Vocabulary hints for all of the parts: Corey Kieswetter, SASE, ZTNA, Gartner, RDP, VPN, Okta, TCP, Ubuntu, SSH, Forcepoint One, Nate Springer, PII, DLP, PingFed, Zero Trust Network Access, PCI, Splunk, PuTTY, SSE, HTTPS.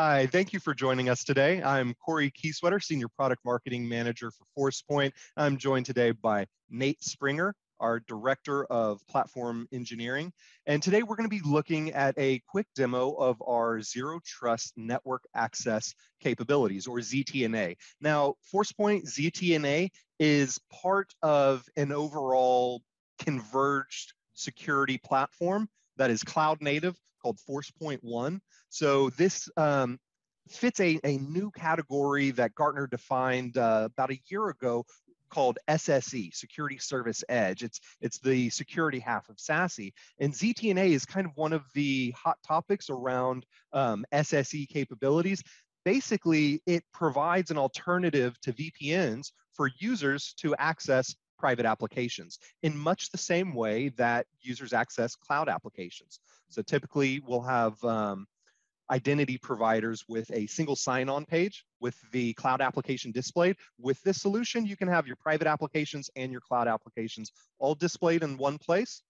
Hi, thank you for joining us today. I'm Corey Kieswetter, Senior Product Marketing Manager for Forcepoint. I'm joined today by Nate Springer, our Director of Platform Engineering. And today we're going to be looking at a quick demo of our Zero Trust Network Access Capabilities, or ZTNA. Now, Forcepoint ZTNA is part of an overall converged security platform that is cloud native called Forcepoint One. So this fits a new category that Gartner defined about a year ago called SSE, Security Service Edge. It's the security half of SASE. And ZTNA is kind of one of the hot topics around SSE capabilities. Basically, it provides an alternative to VPNs for users to access private applications in much the same way that users access cloud applications. So typically we'll have identity providers with a single sign-on page with the cloud application displayed. With this solution, you can have your private applications and your cloud applications all displayed in one place.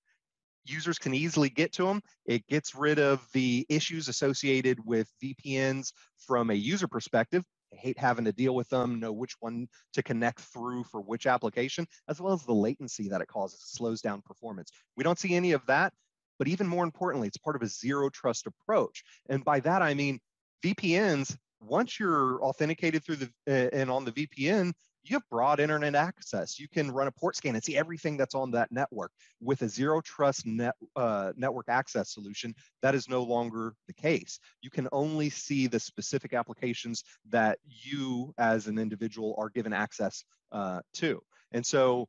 Users can easily get to them. It gets rid of the issues associated with VPNs from a user perspective. I hate having to deal with them, know which one to connect through for which application, as well as the latency that it causes. It slows down performance. We don't see any of that, but even more importantly, it's part of a zero trust approach. And by that, I mean, VPNs, once you're authenticated through the and on the VPN, you have broad internet access. You can run a port scan and see everything that's on that network. With a zero trust network access solution, that is no longer the case. You can only see the specific applications that you as an individual are given access to. And so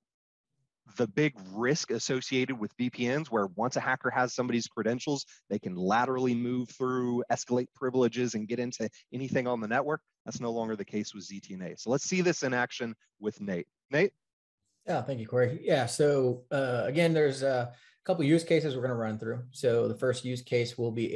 the big risk associated with VPNs, where once a hacker has somebody's credentials, they can laterally move through, escalate privileges, and get into anything on the network. That's no longer the case with ZTNA. So let's see this in action with Nate. Nate? Yeah, thank you, Corey. Yeah, so again, there's a couple use cases we're going to run through. So the first use case will be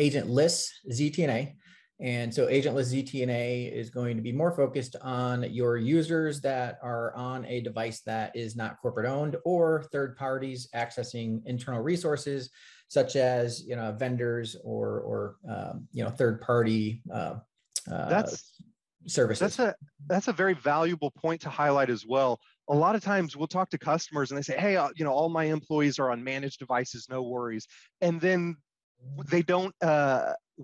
agentless ZTNA. And so agentless ZTNA is going to be more focused on your users that are on a device that is not corporate owned, or third parties accessing internal resources, such as vendors or third party services. That's a very valuable point to highlight as well. A lot of times we'll talk to customers and they say, hey, all my employees are on managed devices, no worries. And then they don't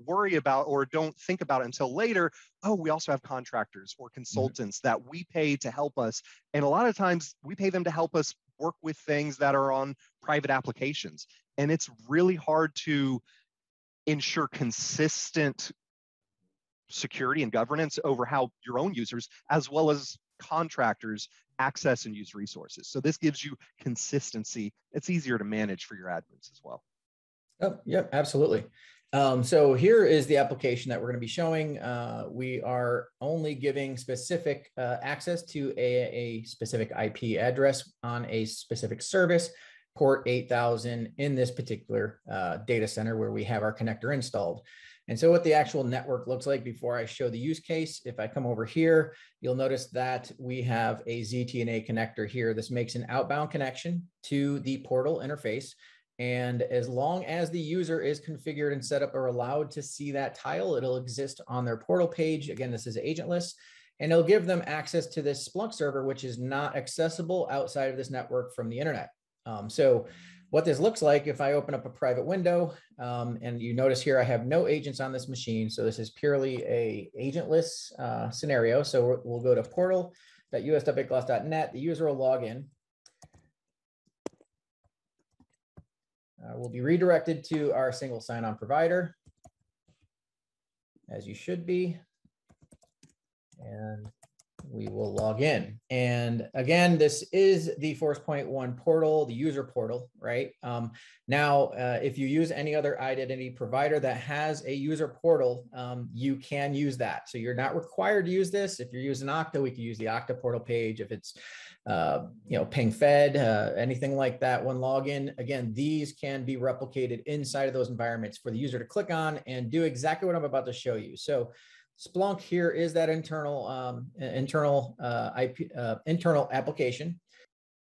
worry about or don't think about it until later. Oh, we also have contractors or consultants that we pay to help us. And a lot of times we pay them to help us work with things that are on private applications. And it's really hard to ensure consistent security and governance over how your own users, as well as contractors, access and use resources. So this gives you consistency. It's easier to manage for your admins as well. Oh, yeah, absolutely. So here is the application that we're going to be showing. We are only giving specific access to a specific IP address on a specific service, port 8000, in this particular data center where we have our connector installed. And so what the actual network looks like before I show the use case, if I come over here, you'll notice that we have a ZTNA connector here. This makes an outbound connection to the portal interface. And as long as the user is configured and set up or allowed to see that tile, it'll exist on their portal page. Again, this is agentless, and it'll give them access to this Splunk server, which is not accessible outside of this network from the internet. So what this looks like, if I open up a private window, and you notice here, I have no agents on this machine. So this is purely a agentless scenario. So we'll go to portal.us.bigloss.net. The user will log in. We'll be redirected to our single sign-on provider, as you should be, and we will log in. And again, this is the Forcepoint One portal, the user portal, right? Now, if you use any other identity provider that has a user portal, you can use that. So you're not required to use this. If you're using Okta, we can use the Okta portal page. If it's PingFed, anything like that, one login. Again, these can be replicated inside of those environments for the user to click on and do exactly what I'm about to show you. So Splunk here is that internal application.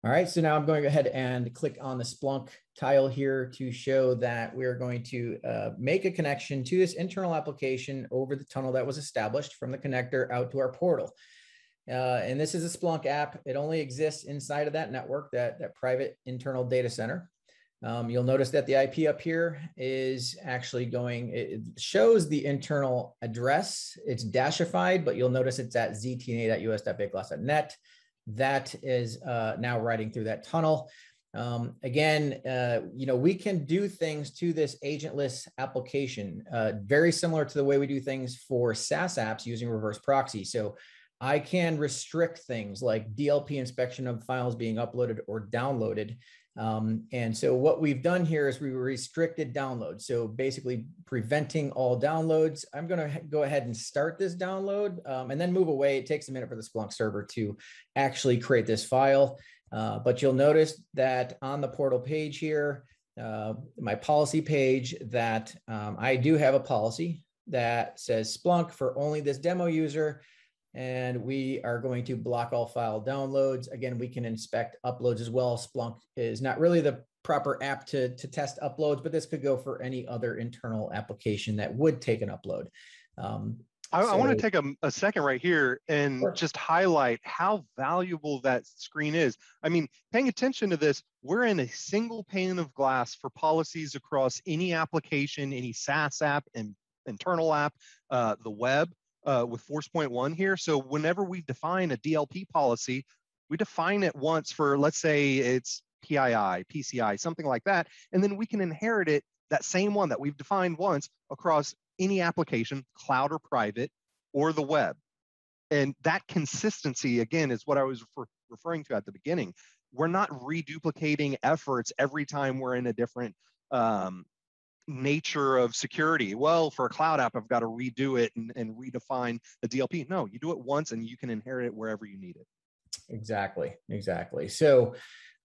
All right, so now I'm going to go ahead and click on the Splunk tile here to show that we're going to make a connection to this internal application over the tunnel that was established from the connector out to our portal. And this is a Splunk app. It only exists inside of that network, that private internal data center. You'll notice that the IP up here is actually going, it shows the internal address. It's dashified, but you'll notice it's at ztna.us.bigclass.net. That is now riding through that tunnel. Again, you know, we can do things to this agentless application, very similar to the way we do things for SaaS apps using reverse proxy. So I can restrict things like DLP inspection of files being uploaded or downloaded. And so what we've done here is we restricted downloads. So basically preventing all downloads. I'm going to go ahead and start this download and then move away. It takes a minute for the Splunk server to actually create this file. But you'll notice that on the portal page here, my policy page, that I do have a policy that says Splunk for only this demo user. And we are going to block all file downloads. Again, we can inspect uploads as well. Splunk is not really the proper app to test uploads, but this could go for any other internal application that would take an upload. I want to take a second right here and just highlight how valuable that screen is. I mean, paying attention to this, we're in a single pane of glass for policies across any application, any SaaS app, and internal app, the web. With Forcepoint One here. So whenever we define a DLP policy, we define it once for, let's say it's PII, PCI, something like that. And then we can inherit it, that same one that we've defined once across any application, cloud or private, or the web. And that consistency, again, is what I was referring to at the beginning. We're not reduplicating efforts every time we're in a different nature of security. Well, for a cloud app, I've got to redo it and redefine the DLP. No, you do it once and you can inherit it wherever you need it. Exactly, exactly. So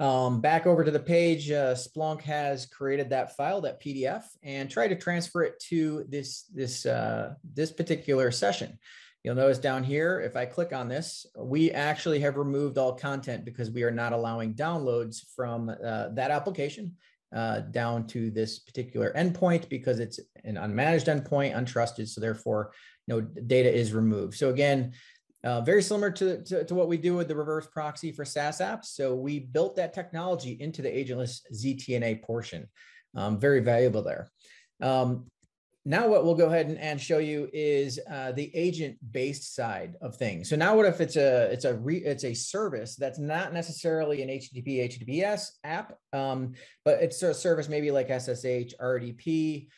back over to the page, Splunk has created that file, that PDF, and tried to transfer it to this particular session. You'll notice down here, if I click on this, we actually have removed all content because we are not allowing downloads from that application down to this particular endpoint because it's an unmanaged endpoint, untrusted, so therefore no data is removed. So again, very similar to what we do with the reverse proxy for SaaS apps. So we built that technology into the agentless ZTNA portion. Very valuable there. Now what we'll go ahead and show you is the agent-based side of things. So now what if it's a service that's not necessarily an HTTPS app, but it's a service maybe like SSH, RDP,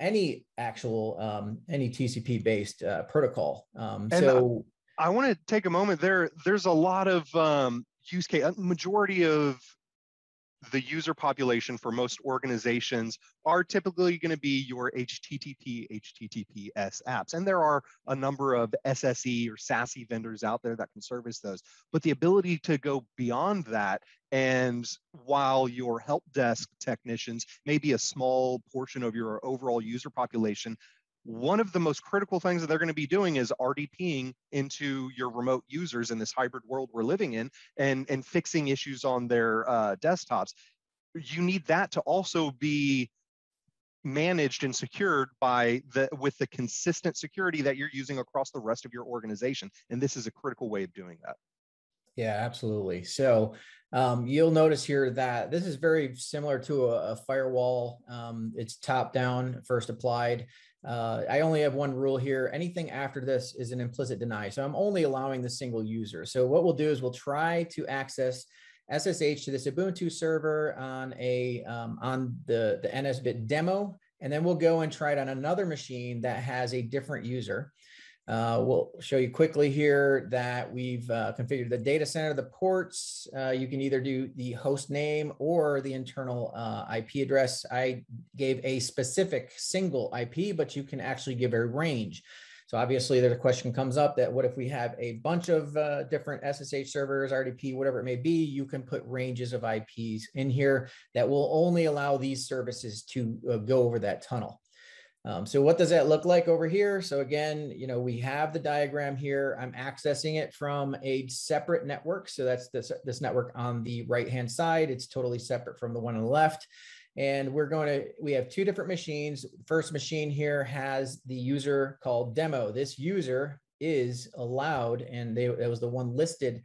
any TCP-based protocol. So I want to take a moment there. There's a lot of use case. Majority of the user population for most organizations are typically going to be your HTTP, HTTPS apps. And there are a number of SSE or SASE vendors out there that can service those. But the ability to go beyond that, and while your help desk technicians may be a small portion of your overall user population, one of the most critical things that they're going to be doing is RDPing into your remote users in this hybrid world we're living in, and fixing issues on their desktops. You need that to also be managed and secured with the consistent security that you're using across the rest of your organization. And this is a critical way of doing that. Yeah, absolutely. So you'll notice here that this is very similar to a firewall. It's top down, first applied. I only have one rule here. Anything after this is an implicit deny. So I'm only allowing the single user. So what we'll do is we'll try to access SSH to this Ubuntu server on the NSBit demo. And then we'll go and try it on another machine that has a different user. We'll show you quickly here that we've configured the data center, the ports. You can either do the host name or the internal IP address. I gave a specific single IP, but you can actually give a range. So obviously there's a question comes up that what if we have a bunch of different SSH servers, RDP, whatever it may be, you can put ranges of IPs in here that will only allow these services to go over that tunnel. So what does that look like over here? So again, you know, we have the diagram here. I'm accessing it from a separate network. So that's this network on the right-hand side. It's totally separate from the one on the left. And we have two different machines. First machine here has the user called demo. This user is allowed, and that was the one listed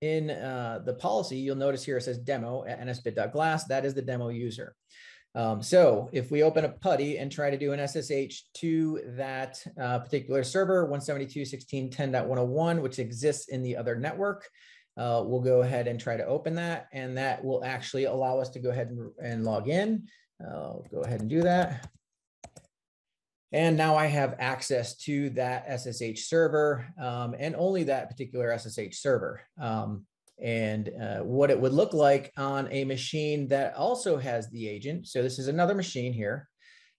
in the policy. You'll notice here it says demo at nsbit.glass. That is the demo user. So if we open a PuTTY and try to do an SSH to that particular server, 172.16.10.101, which exists in the other network, we'll go ahead and try to open that. And that will actually allow us to go ahead and log in. I'll go ahead and do that. And now I have access to that SSH server and only that particular SSH server. And what it would look like on a machine that also has the agent. So this is another machine here.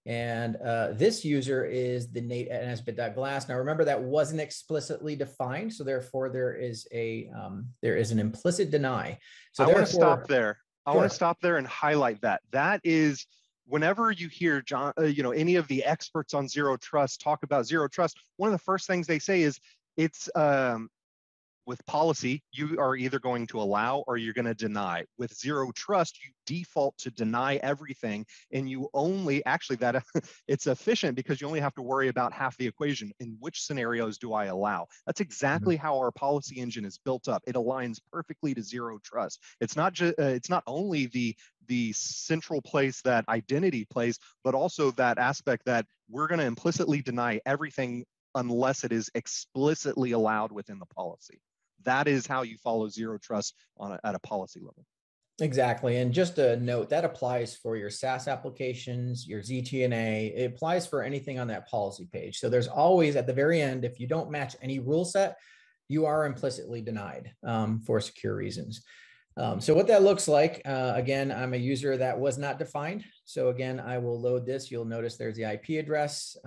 And this user is the Nate at nsbit.glass. Now remember, that wasn't explicitly defined. So therefore there is an implicit deny. So I want to stop there. I want to stop there and highlight that. That is, whenever you hear John, you know, any of the experts on zero trust talk about zero trust, one of the first things they say is it's, with policy, you are either going to allow or you're going to deny. With zero trust, you default to deny everything, and you only, actually that it's efficient because you only have to worry about half the equation. In which scenarios do I allow? That's exactly how our policy engine is built up. It aligns perfectly to zero trust. It's not just, it's not only the central place that identity plays, but also that aspect that we're going to implicitly deny everything unless it is explicitly allowed within the policy. That is how you follow zero trust at a policy level. Exactly. And just a note, that applies for your SaaS applications, your ZTNA. It applies for anything on that policy page. So there's always, at the very end, if you don't match any rule set, you are implicitly denied for secure reasons. So what that looks like, again, I'm a user that was not defined. So again, I will load this. You'll notice there's the IP address.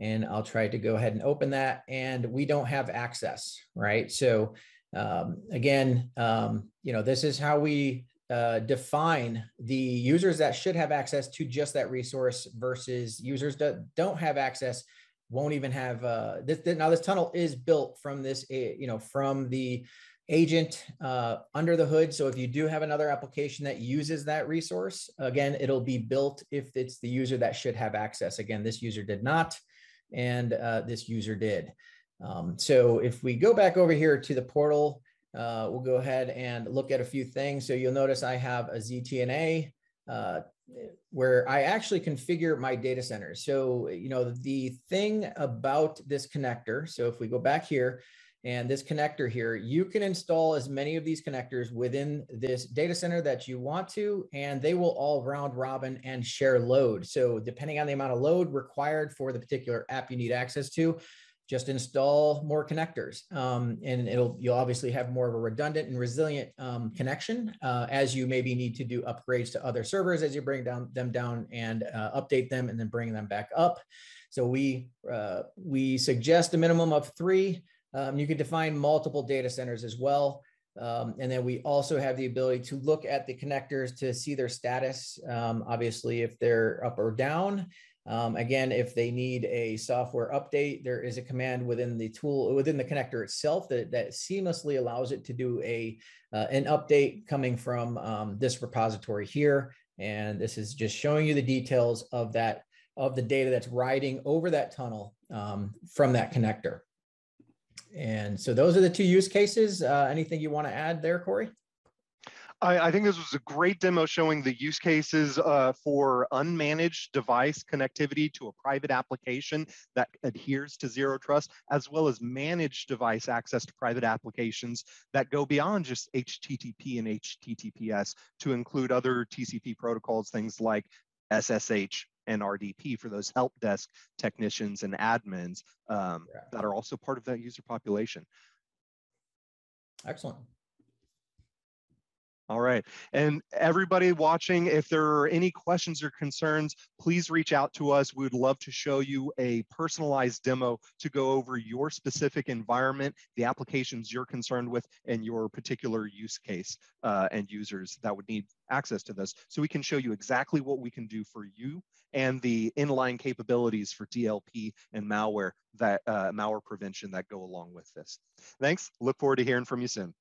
And I'll try to go ahead and open that, and we don't have access, right? So again, you know, this is how we define the users that should have access to just that resource versus users that don't have access, won't even have now this tunnel is built from this, you know, from the agent under the hood. So if you do have another application that uses that resource, again, it'll be built if it's the user that should have access. Again, this user did not. And this user did. So if we go back over here to the portal, we'll go ahead and look at a few things. So you'll notice I have a ZTNA where I actually configure my data centers. So, you know, the thing about this connector, so if we go back here and this connector here, you can install as many of these connectors within this data center that you want to, and they will all round robin and share load. So depending on the amount of load required for the particular app you need access to, just install more connectors. And you'll obviously have more of a redundant and resilient connection as you maybe need to do upgrades to other servers as you bring them down and update them and then bring them back up. So we suggest a minimum of 3. You can define multiple data centers as well. And then we also have the ability to look at the connectors to see their status, obviously, if they're up or down. Again, if they need a software update, there is a command within the tool, within the connector itself that seamlessly allows it to do an update coming from this repository here. And this is just showing you the details of the data that's riding over that tunnel from that connector. And so those are the two use cases. Anything you want to add there, Corey? I think this was a great demo showing the use cases for unmanaged device connectivity to a private application that adheres to zero trust, as well as managed device access to private applications that go beyond just HTTP and HTTPS to include other TCP protocols, things like SSH and RDP for those help desk technicians and admins that are also part of that user population. Excellent. All right. And everybody watching, if there are any questions or concerns, please reach out to us. We would love to show you a personalized demo to go over your specific environment, the applications you're concerned with, and your particular use case and users that would need access to this. So we can show you exactly what we can do for you and the inline capabilities for DLP and malware prevention that go along with this. Thanks. Look forward to hearing from you soon.